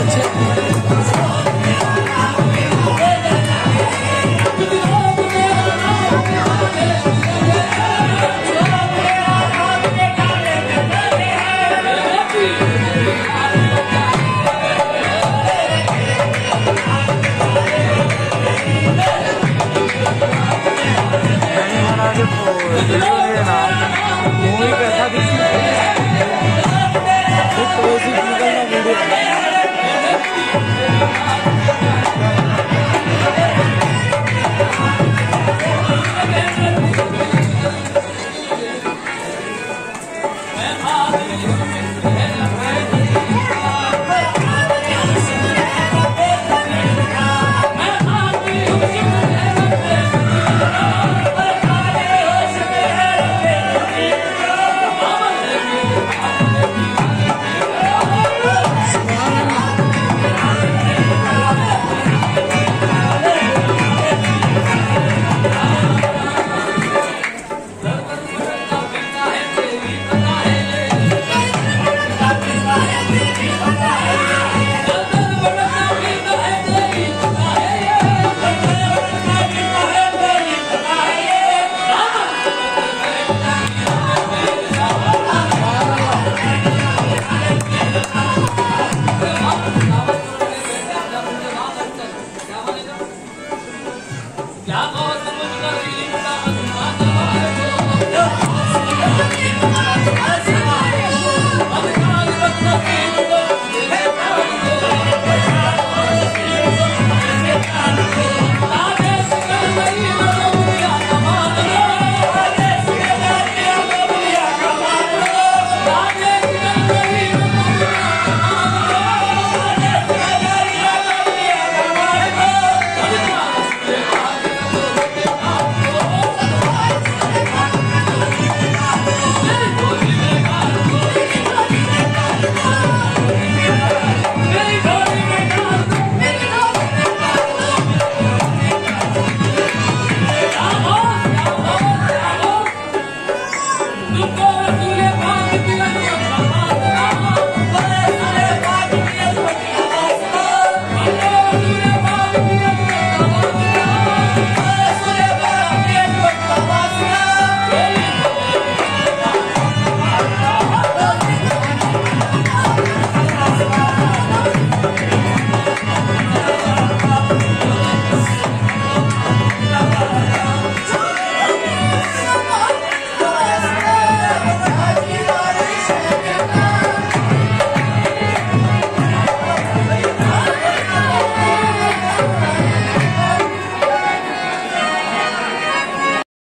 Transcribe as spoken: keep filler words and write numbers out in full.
Muy pesado.